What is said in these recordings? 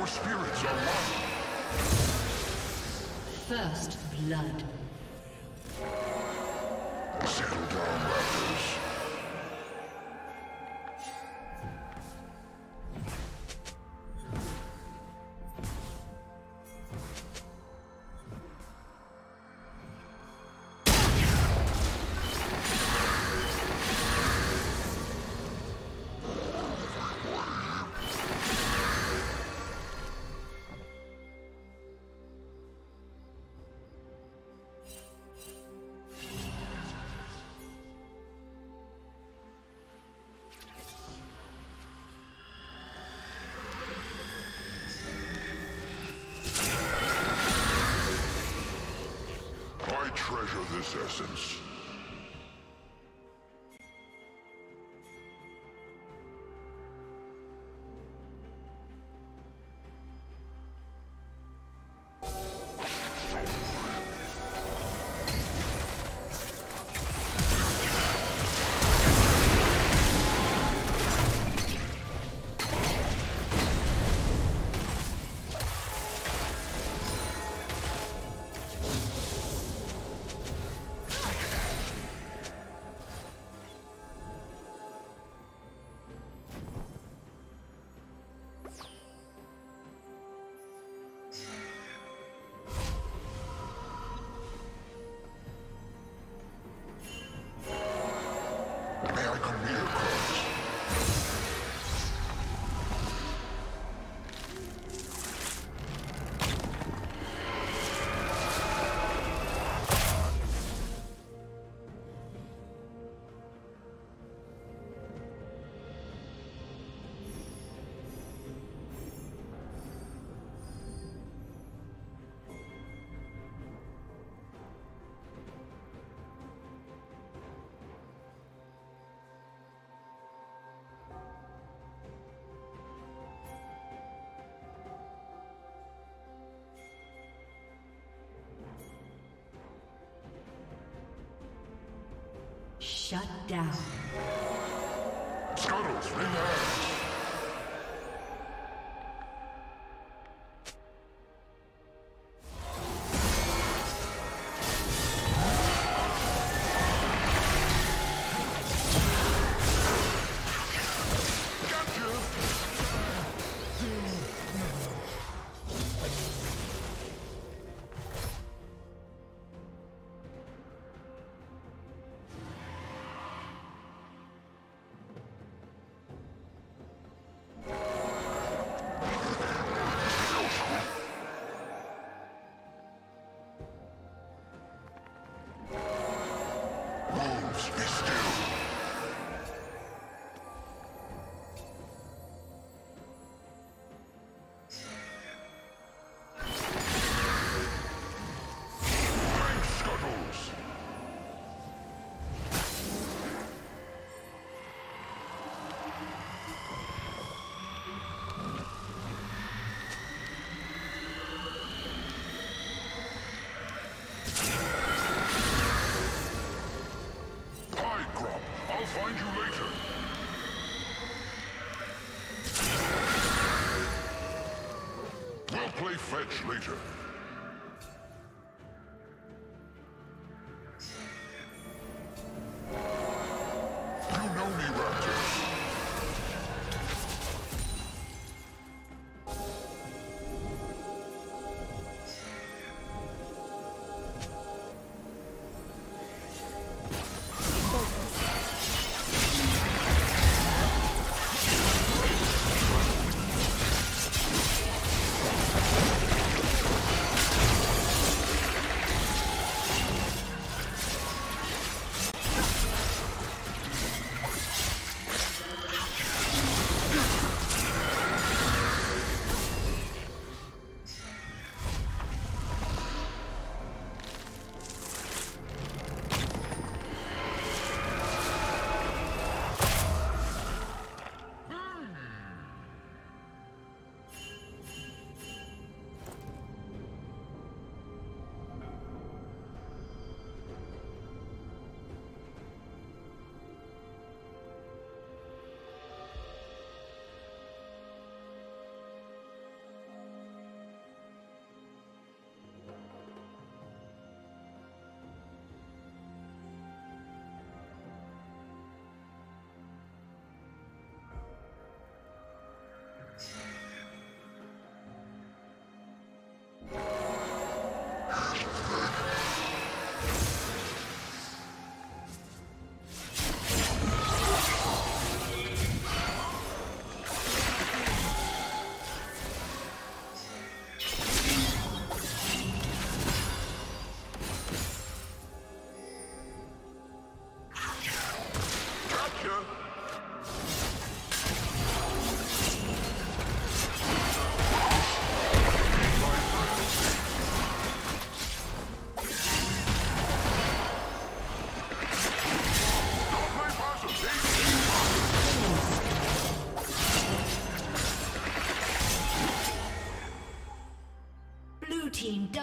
Our spirits are one. First blood. Settle down, Raptors. This essence. Shut down. Scuttles, relax. Fetch later.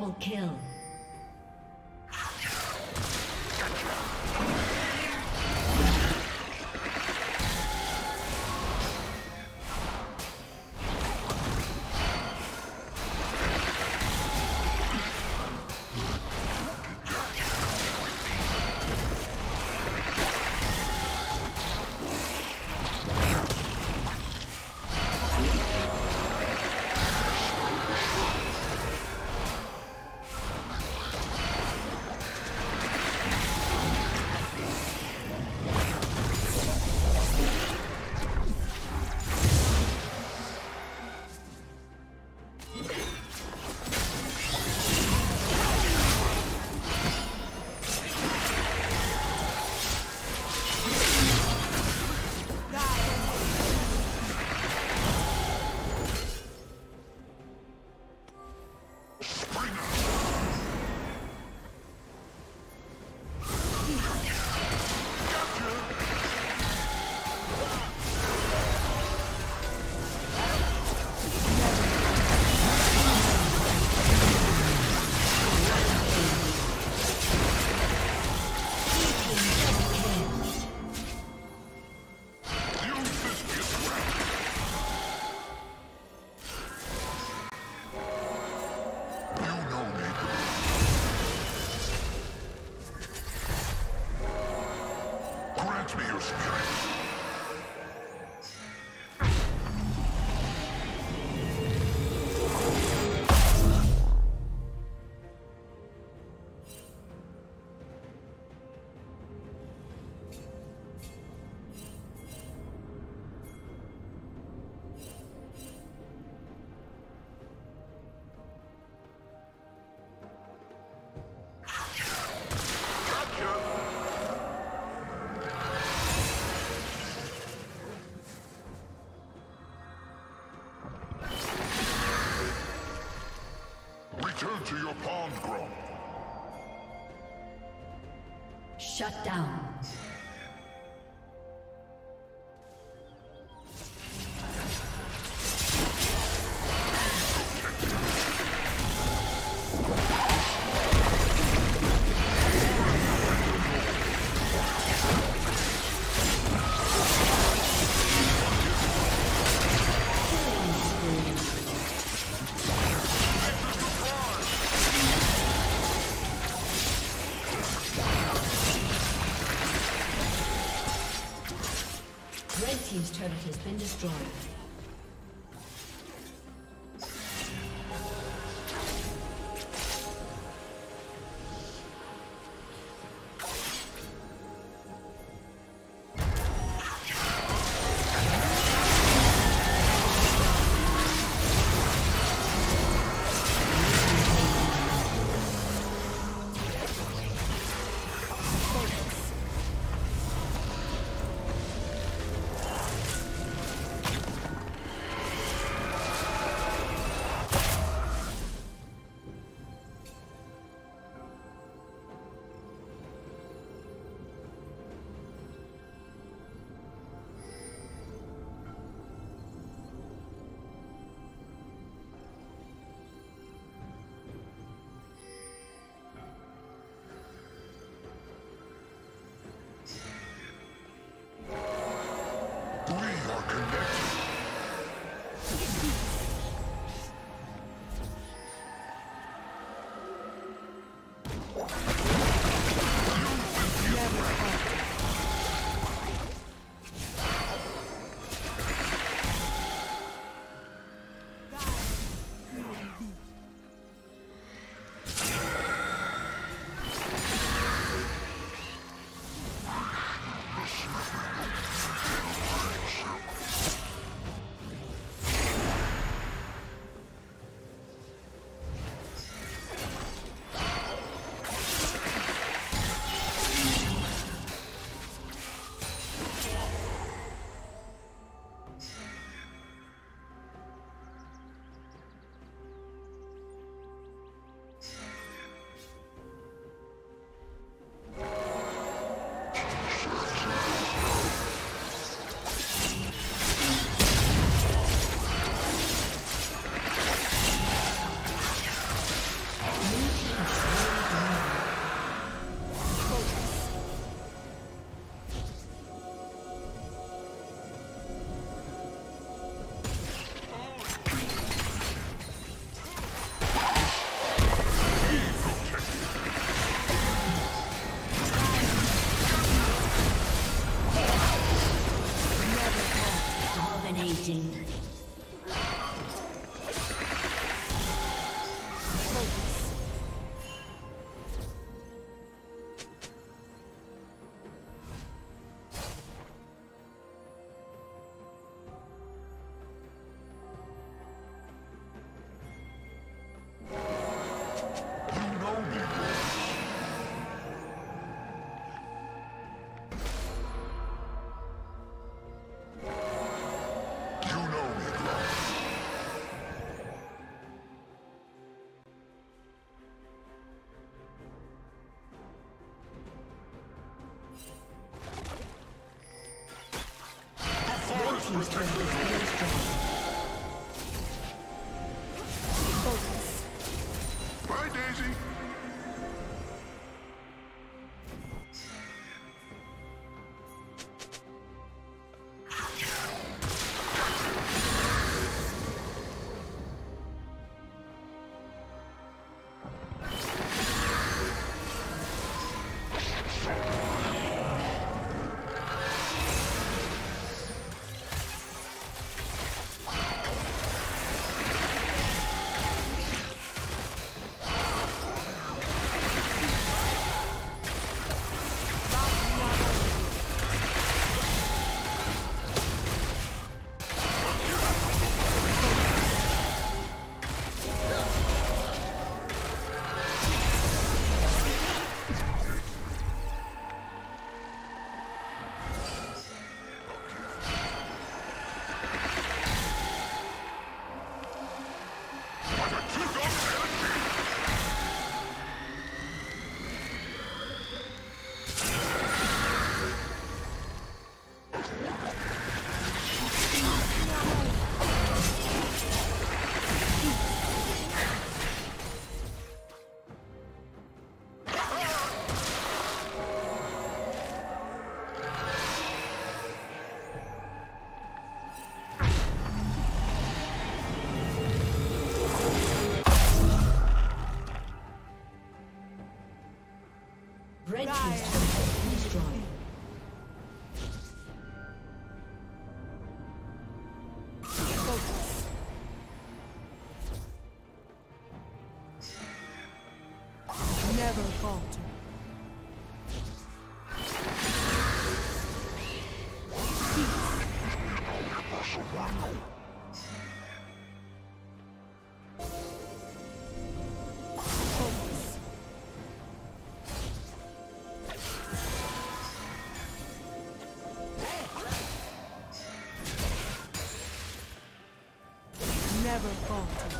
Double kill. Return to your pond ground. Shut down. Team's turret has been destroyed. team's turret has been destroyed. Focus. Bye, Daisy. Never falter. Never falter.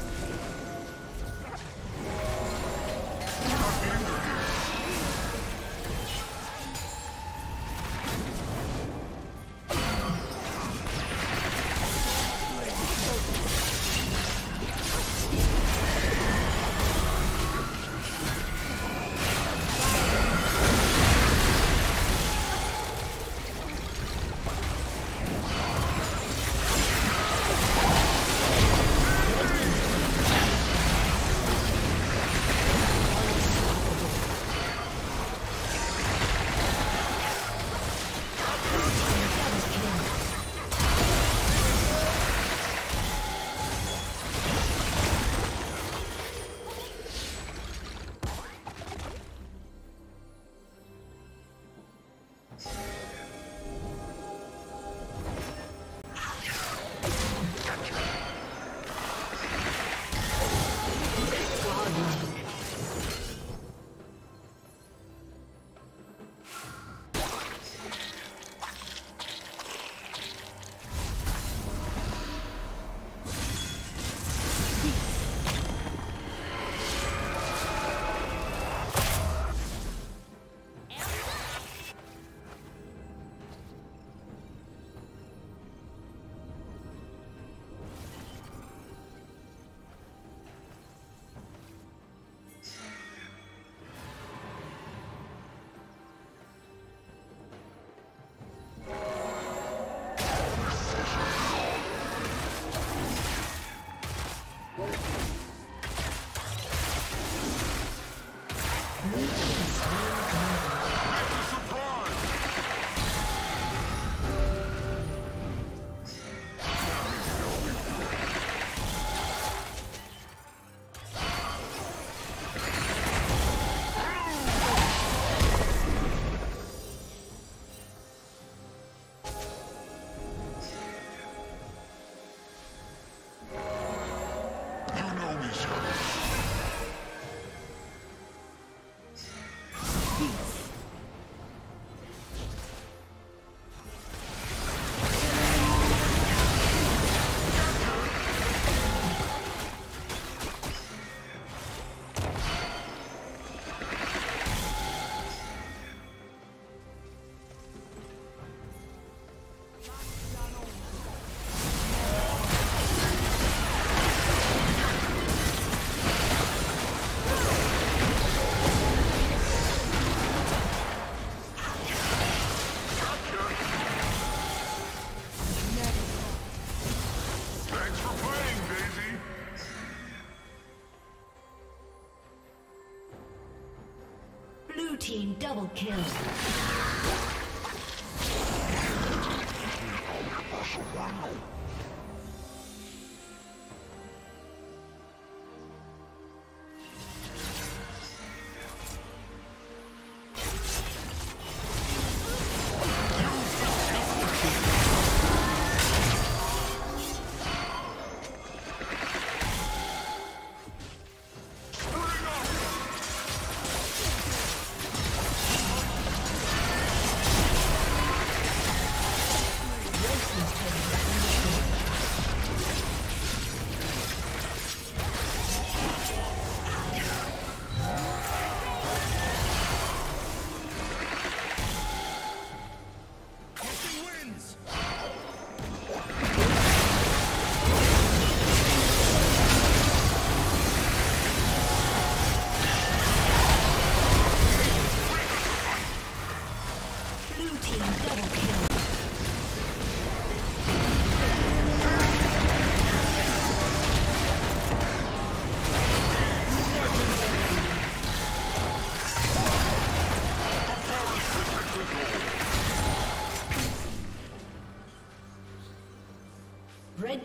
Double kill. Red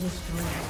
Destroyed.